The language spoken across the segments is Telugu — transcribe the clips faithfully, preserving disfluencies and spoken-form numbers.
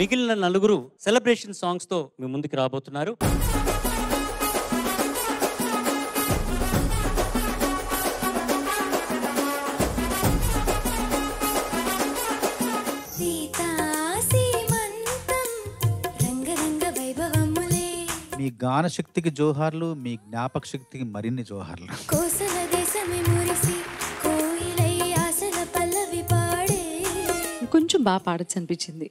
మిగిలిన నలుగురు సెలబ్రేషన్ సాంగ్స్ తో మీ ముందుకు రాబోతున్నారు. మీ గాన శక్తికి జోహార్లు, మీ జ్ఞాపక శక్తికి మరిన్ని జోహార్లు. కొంచెం బాగా పాడచ్చు అనిపించింది.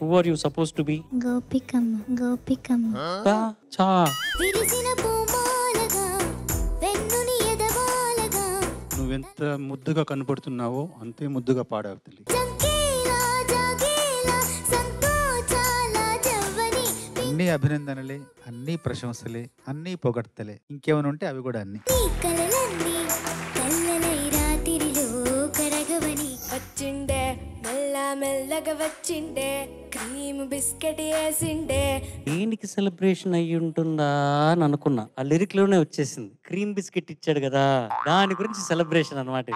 Who are you supposed to be? Gopikama, Gopikama. Ta cha virisina pomalaga vennuni edavalaga nuventa mudduga kanapadutunnavo ante mudduga paadavu tali jagila jagila santochala javani anni abhinandanale anni prashamsale anni pogattale inkevanu unte avi kuda anni kalananni kallalai raatirilo karagavani vachinde mella mellaga vachinde దేనికి సెలబ్రేషన్ అయ్యి ఉంటుందా అని అనుకున్నా, ఆ లిరిక్ లోనే వచ్చేసింది. క్రీమ్ బిస్కెట్ ఇచ్చాడు కదా, దాని గురించి సెలబ్రేషన్ అన్నమాట.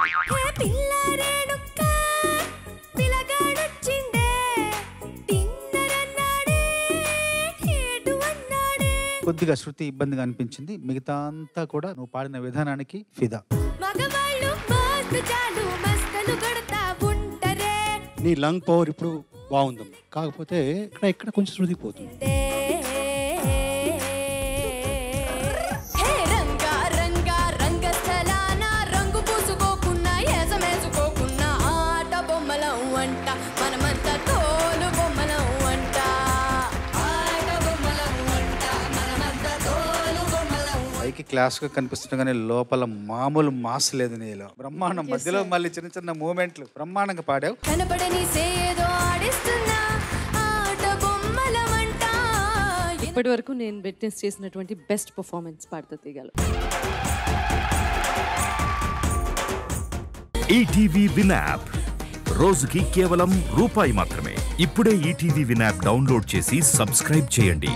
కొద్దిగా శృతి ఇబ్బందిగా అనిపించింది, మిగతా అంతా కూడా నువ్వు పాడిన విధానానికి ఫిదా. నీ లంగ్ పవర్ ఇప్పుడు బాగుందమ్మా, కాకపోతే ఇక్కడ ఇక్కడ కొంచెం శృతిపోతుంది. పైకి క్లాస్గా కనిపిస్తున్నా కానీ లోపల మామూలు మాస్ లేదు నీలో, బ్రహ్మాండం. మధ్యలో మళ్ళీ చిన్న చిన్న మూమెంట్లు బ్రహ్మాండంగా పాడావు. ఇప్పటి వరకు నేను విట్నెస్ చేసినటువంటి బెస్ట్ పర్ఫార్మెన్స్ పాడుతూ తీగల. ఈటీవీ విన్ యాప్ రోజుకి కేవలం రూపాయి మాత్రమే. ఇప్పుడే ఈటీవీ విన్ యాప్ డౌన్లోడ్ చేసి సబ్స్క్రైబ్ చేయండి.